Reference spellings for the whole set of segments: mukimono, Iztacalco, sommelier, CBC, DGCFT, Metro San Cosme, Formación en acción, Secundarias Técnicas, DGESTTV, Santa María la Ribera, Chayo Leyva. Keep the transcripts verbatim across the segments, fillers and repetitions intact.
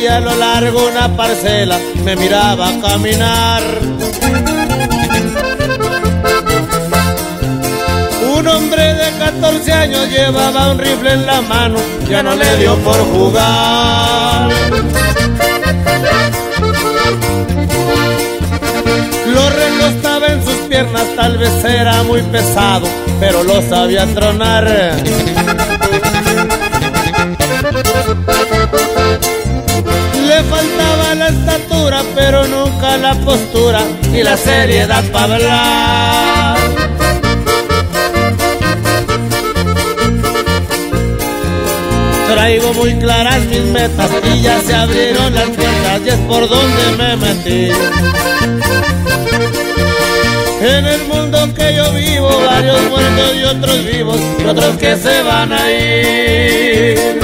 y a lo largo una parcela me miraba caminar. Un hombre de catorce años llevaba un rifle en la mano, ya no le dio por jugar. Los reloj estaba en sus piernas, tal vez era muy pesado, pero lo sabía tronar. Le faltaba la estatura, pero nunca la postura ni la seriedad para hablar. Traigo muy claras mis metas y ya se abrieron las puertas y es por donde me metí. En el mundo que yo vivo, varios muertos y otros vivos, y otros que se van a ir.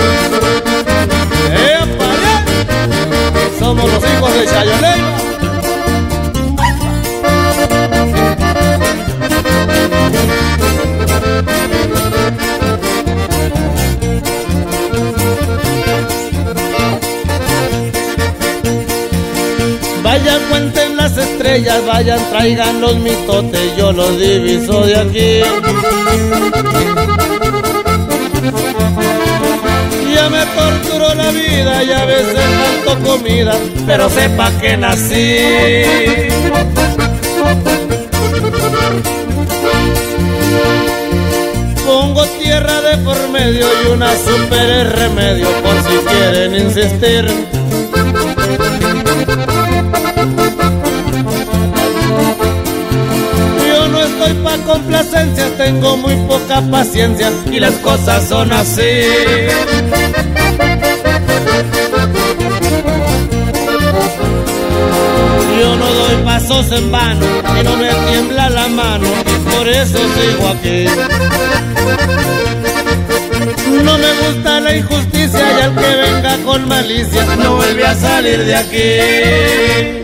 ¡Epa! Somos los hijos de Chayo Leyva. Vayan, cuenten las estrellas, vayan, traigan los mitotes, yo los diviso de aquí. Ya me torturó la vida y a veces tanto comida, pero sepa que nací. Pongo tierra de por medio y una super remedio por si quieren insistir. Soy pa' complacencias, tengo muy poca paciencia y las cosas son así. Yo no doy pasos en vano y no me tiembla la mano, por eso sigo aquí. No me gusta la injusticia y al que venga con malicia no vuelve a salir de aquí.